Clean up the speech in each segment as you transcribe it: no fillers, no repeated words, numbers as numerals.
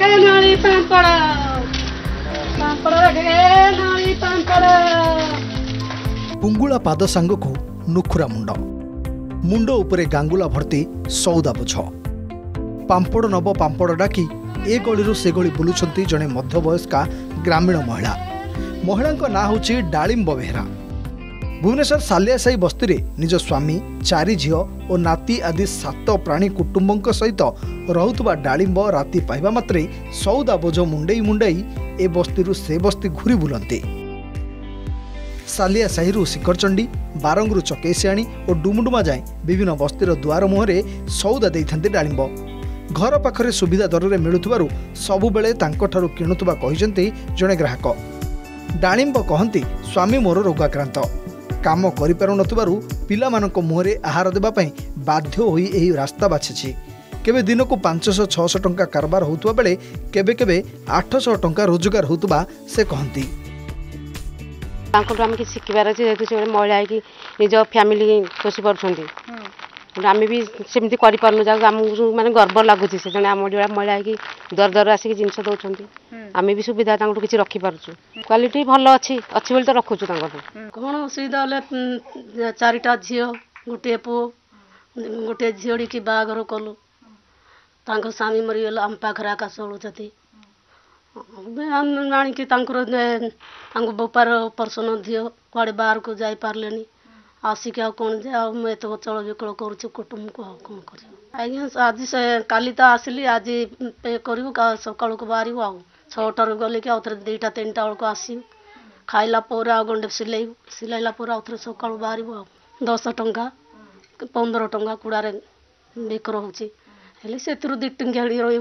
के नाली पांपड़ा के नाली पांपड़ा। पुंगुला पाद सांग को नुखुरा मुंड मुंड उपरे गांगुला भर्ती सौदा बोझ। पांपड़ नब पांपड़ डाकी ए गली से गली बुलुंट जड़े मध्यवयस्का ग्रामीण महिला। महिला ना हूँ डालिम्ब बेहेरा। भुवनेश्वर सालियासाही बस्ती में निज स्वामी चारि झील और नाती आदि 7 प्राणी कुटुंब सहित रुवा डालिम्ब राति पाइबा मात्रे सौदा बोझ मुंडई मुंडई ए बस्ती से बस्ती घूरी बुलंती। सालियासाही शिकरचंडी बारंगरू चकेसियाणी और डुमुडुमा जाए विभिन्न बस्तीर दुआर मुहरे सौदा देइथंती डालिम्ब। घर पाखरे सुविधा दर में मिलुथबारु सबुबेले तांको ठारु किणुथबा कहिसेंती जणे ग्राहक। डालिम्ब कहंती स्वामी मोर रोगाक्रांत काम करिपारु नथबारु पिलामानक मुहरे आहार देबा पई बाध्य होई एही रास्ता बाछिछि। केबे दिनकु 500 600 टंका कारबार होतबा बेले केबे केबे 800 टंका रोजगार होतबा से कहंती। तांको हम कि सिखिबार अछि जेतु से महिला कि निज फैमिली पोषि परछंती आम भी सेमती करूँ जहाँ आमको मानते गर्व लगुच से जन आम महिला कि दर दर आसिक जिनस दौरान आम भी सुविधा किसी रखिपार्चु क्वालिटी भल अच्छी अच्छी बोली तो रखुचु। कौन असुविधा हेल्ले 4टा झी गोटे पु गोटे झीड़ी की बाघर कलु स्वामी मरीगल आम पाखे आकाश ओढ़ुति आणिकी बेपार पर्सन झील कड़े बाहर को जापारे आसिक कौन जाए चल विकल करुटुम को कौन कर आज्ञा आज से काली तो आसली आज पे कर सकाल को बाहर आ 6टार गल कि आउे 2टा 3टा बेलू आसू खाइला गंडे सिलैबू सिलैलापर आउे सका बाहर आ 10 टंका 15 टंका कूड़ार बेकर होली से 2 टंकिया रही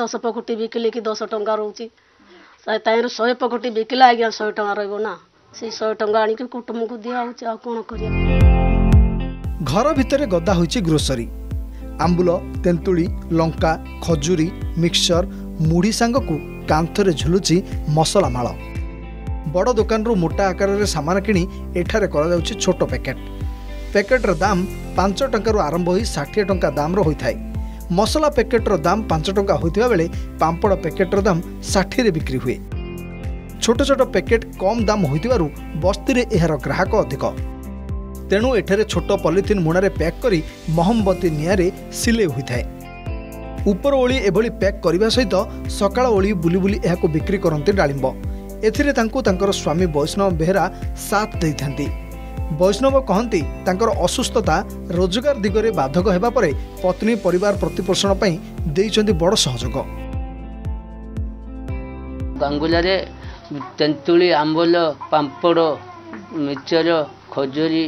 10 पकटी बिकिले कि 10 टंका रोचे तैयार 100 पकटी बिकिले आज्ञा 100 टंका रहा से 100 टंका आनी कुटुंब को दिया कौन कर। घर भितर गदा होइछि ग्रोसरी आंबुल तेंतुली लंका खजुरी मिक्सचर मुड़ी सांग को कांथरे झुलुछि मसला माल। बड़ दुकान रु मोटा आकार रे सामान किनी एठारे करा जाउछि छोट पैकेट। पैकेट रे दाम 5 टंका रु आरंभ होई 60 टंका दाम रो होई थाए। मसला पैकेट रो दाम 5 टंका होइथिबा बेले पांपड़ पैकेट रो दाम 60 रे बिक्री हुए। छोट छोट पैकेट कम दाम होइथिबारु बस्ती रे एहर ग्राहक अधिक। तेणु एठारे छोट पॉलिथिन मुणारे पैक करी मोमबत्ती नियारे सिले होई थाए। उपर ओली एभली पैक करने सहित सकाळ ओली बुली बुली एहाको बिक्री करंती डालिम्ब। एथिरे तांको तांकर स्वामी वैष्णव बेहेरा साथ दैथांती। वैष्णव कहंती तांकर असुस्थता रोजगार दिगरे बाधक हेबा परे पत्नी परिवार प्रतिपोषण पई दैचंती बड़ सहयोग। गांगुलारे तेंतुली आंबल पांपड़ मिक्सचर खजुरी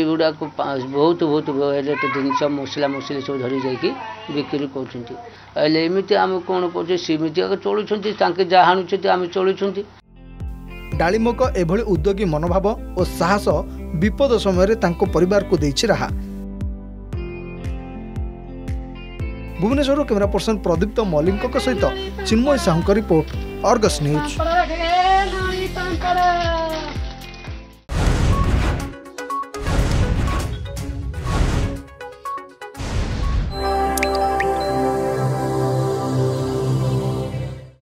युवा बहुत बहुत भेराइट जिनस मसला मसली सब धरी जा बिक्री करमती आम कौन करमती चलुँचे जहाँ आम चलुँच। डालिम्ब को एभली उद्योगी मनोभाव और साहस विपद समय परिवार को देछि राहा। भुवनेश्वर कैमरा पर्सन प्रदीप्त मल्लिकों सहित चिन्मय साहू का रिपोर्ट, आर्गस न्यूज।